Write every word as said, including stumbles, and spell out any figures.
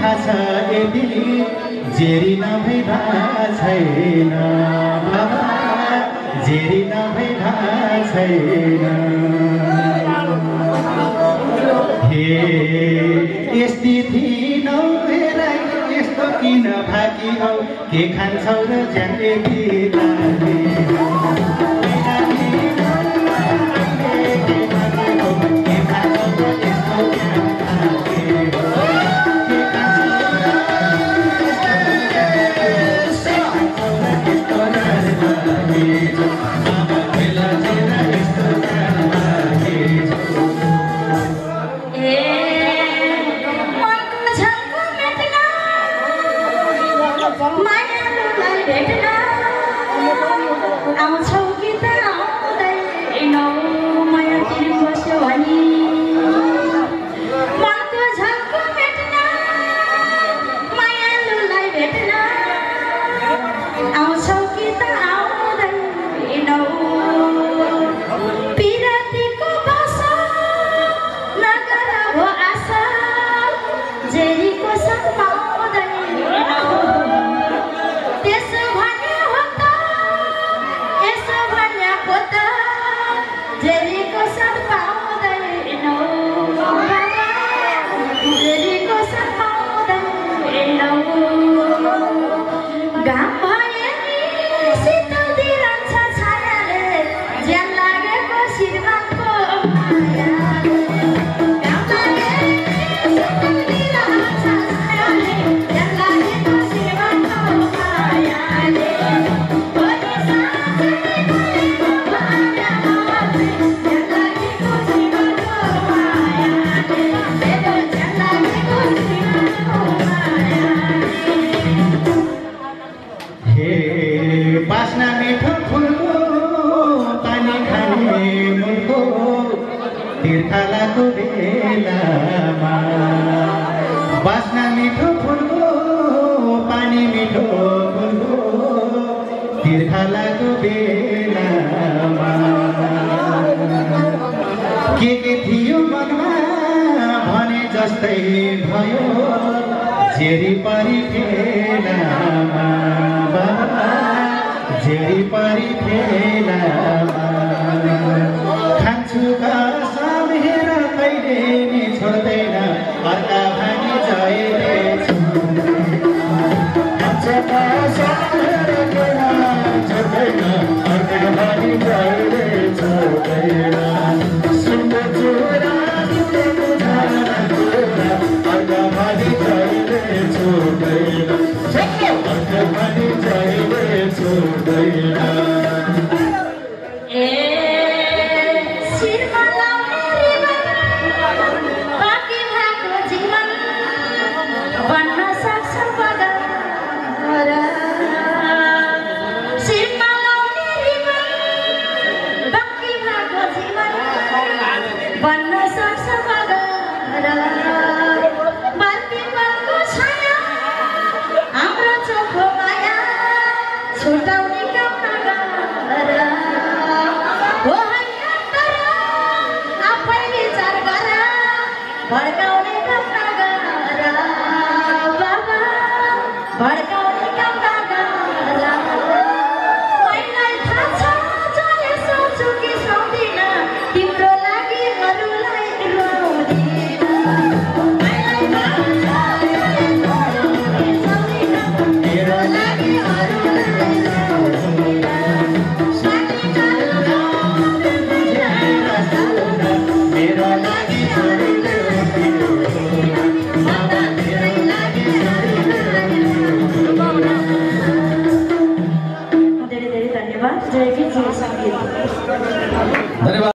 खासा एदिली जेरी न भइदा छैन बाबा जेरी न भइदा छैन हे यस्ती थिन मेरै यस्तो किन भाकी हौ के खान्छौ र ज्यान एदिला Thank you.